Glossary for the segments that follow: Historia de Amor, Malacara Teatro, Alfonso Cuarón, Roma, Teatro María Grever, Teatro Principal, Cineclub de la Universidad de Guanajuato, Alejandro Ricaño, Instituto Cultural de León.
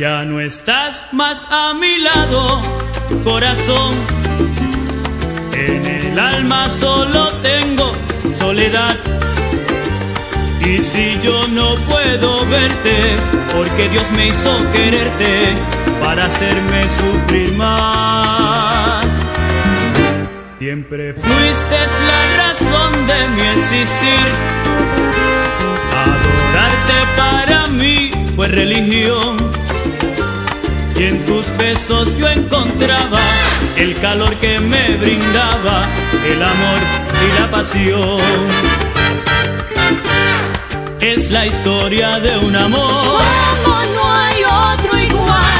Ya no estás más a mi lado, corazón. En el alma solo tengo soledad. Y si yo no puedo verte, porque Dios me hizo quererte para hacerme sufrir más. Siempre fuiste la razón de mi existir. Adorarte para mí fue religión. Y en tus besos yo encontraba el calor que me brindaba el amor y la pasión. Es la historia de un amor como no hay otro igual,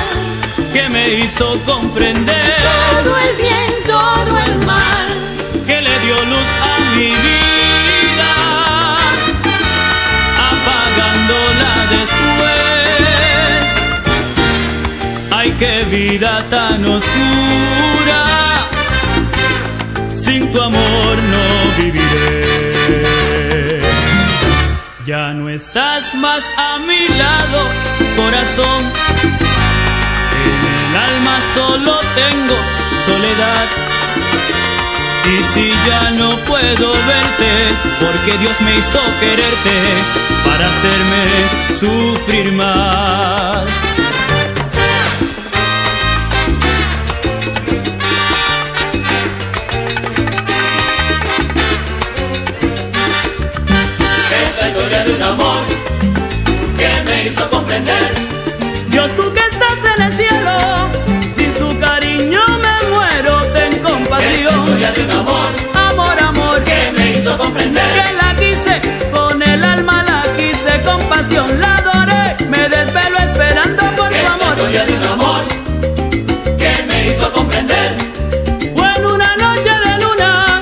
que me hizo comprender todo el bien, todo el mal, que le dio luz a mi vida, apagándola después. Ay, qué vida tan oscura, sin tu amor no viviré. Ya no estás más a mi lado, corazón. En el alma solo tengo soledad. Y si ya no puedo verte, porque Dios me hizo quererte para hacerme sufrir más. Amor que me hizo comprender. Dios, tú que estás en el cielo, sin su cariño me muero, ten compasión. Es la historia de un amor, amor, amor, que me hizo comprender. Que la quise, con el alma la quise, con pasión la adoré, me desvelo esperando por tu amor. Es la historia de un amor que me hizo comprender. Fue en una noche de luna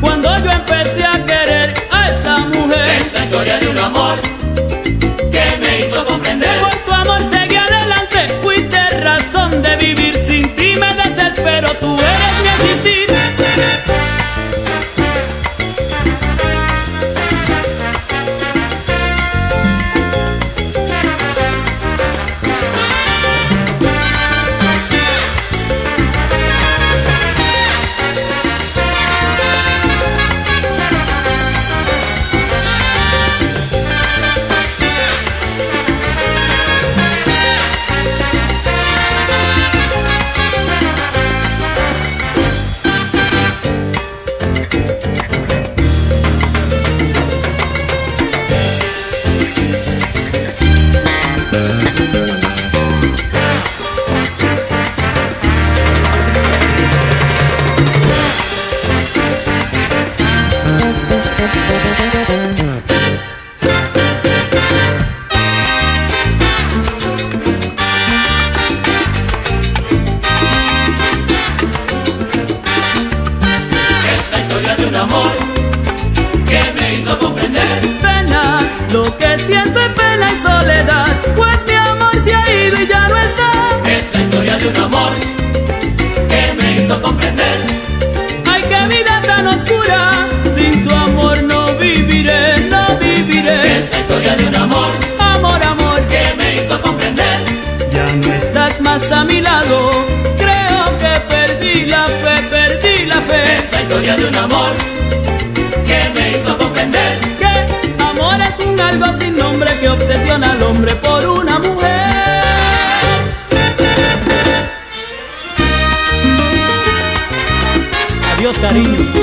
cuando yo empecé a querer a esa mujer. Es la historia de un amor que me hizo comprender. Por tu amor seguí adelante, fuiste razón de vivir. Sin ti me desespero, tú eres mi existir. A mi lado, creo que perdí la fe, perdí la fe. Es la historia de un amor que me hizo comprender que amor es un algo sin nombre que obsesiona al hombre por una mujer. Adiós, cariño.